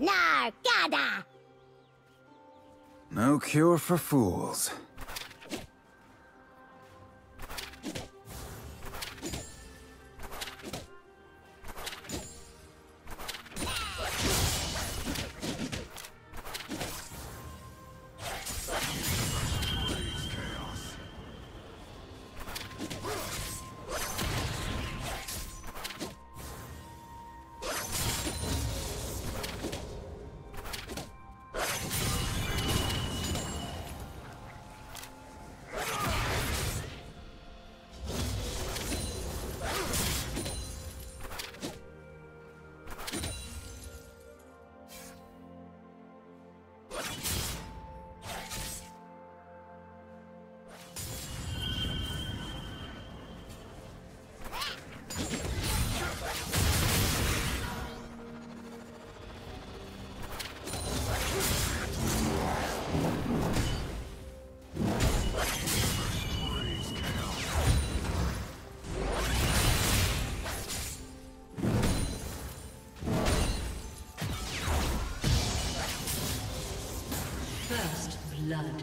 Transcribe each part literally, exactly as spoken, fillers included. Nargada! No cure for fools. Blood.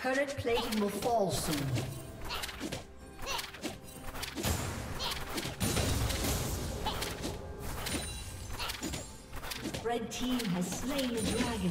Turret plating will fall soon. Red team has slain the dragon.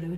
Blue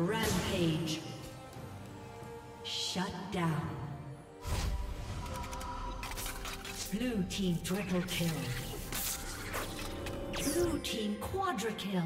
Rampage. Shut down. Blue team triple kill. Blue team quadra kill.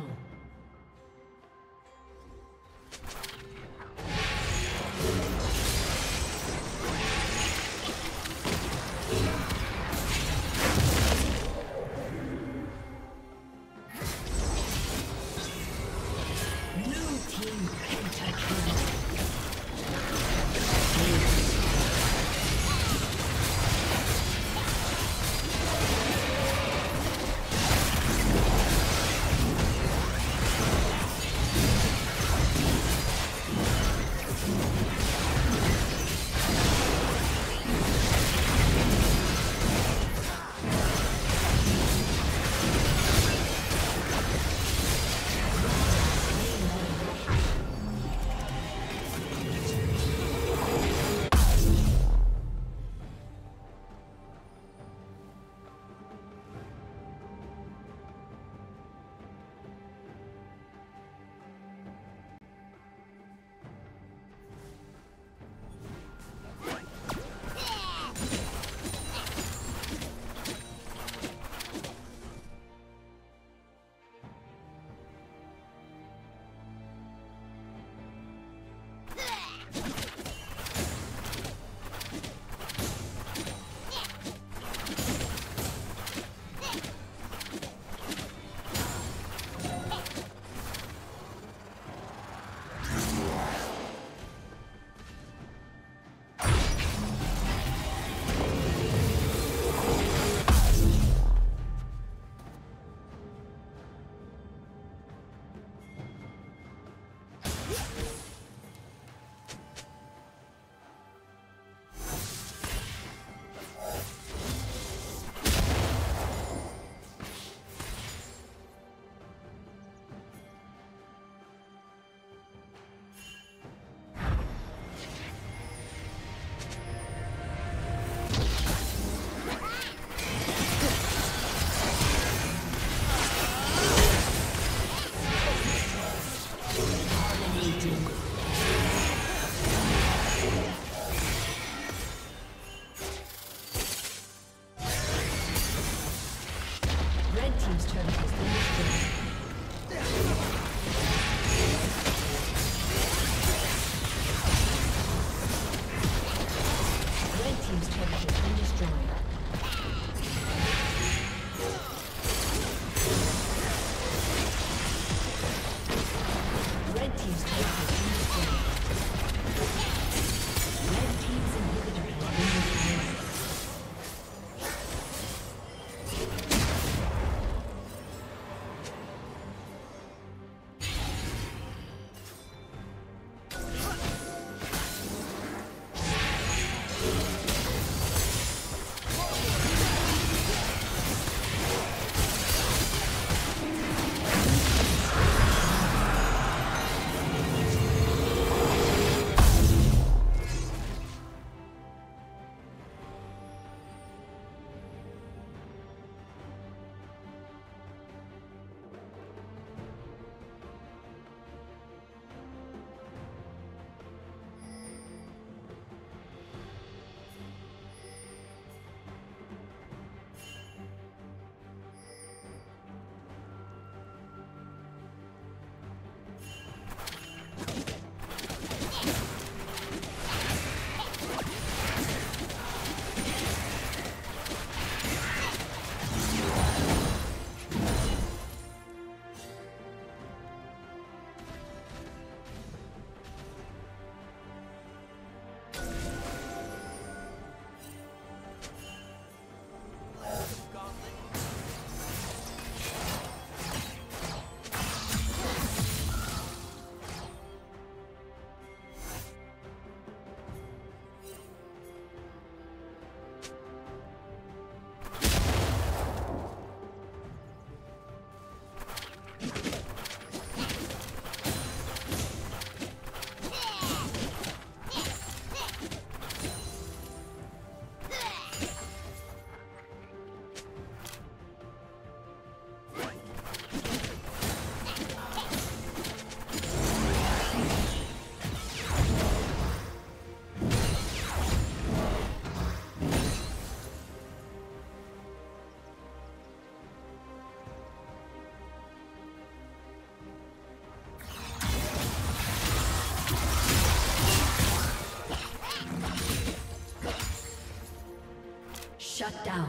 team's turret has been destroyed. Shut down.